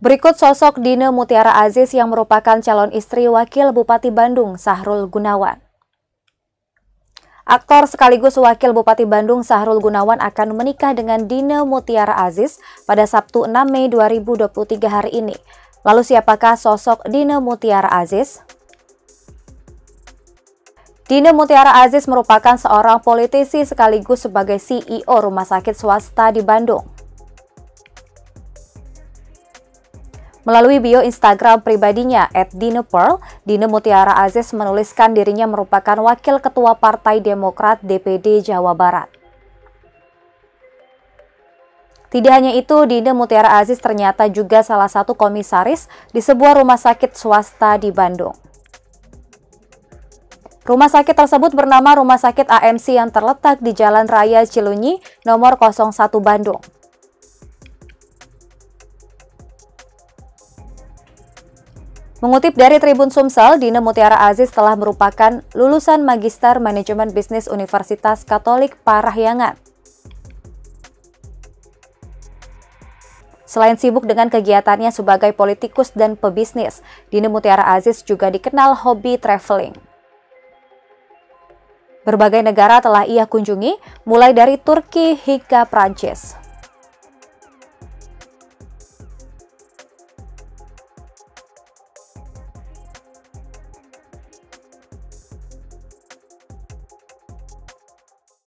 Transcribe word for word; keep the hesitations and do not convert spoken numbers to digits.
Berikut sosok Dine Mutiara Aziz yang merupakan calon istri Wakil Bupati Bandung, Sahrul Gunawan. Aktor sekaligus Wakil Bupati Bandung, Sahrul Gunawan akan menikah dengan Dine Mutiara Aziz pada Sabtu enam Mei dua ribu dua puluh tiga hari ini. Lalu siapakah sosok Dine Mutiara Aziz? Dine Mutiara Aziz merupakan seorang politisi sekaligus sebagai C E O rumah sakit swasta di Bandung. Melalui bio Instagram pribadinya et dinepearl, Dine Mutiara Aziz menuliskan dirinya merupakan Wakil Ketua Partai Demokrat D P D Jawa Barat. Tidak hanya itu, Dine Mutiara Aziz ternyata juga salah satu komisaris di sebuah rumah sakit swasta di Bandung. Rumah sakit tersebut bernama Rumah Sakit A M C yang terletak di Jalan Raya Cilunyi, nomor nol satu Bandung. Mengutip dari Tribun Sumsel, Dine Mutiara Aziz telah merupakan lulusan Magister Manajemen Bisnis Universitas Katolik Parahyangan. Selain sibuk dengan kegiatannya sebagai politikus dan pebisnis, Dine Mutiara Aziz juga dikenal hobi traveling. Berbagai negara telah ia kunjungi, mulai dari Turki hingga Prancis.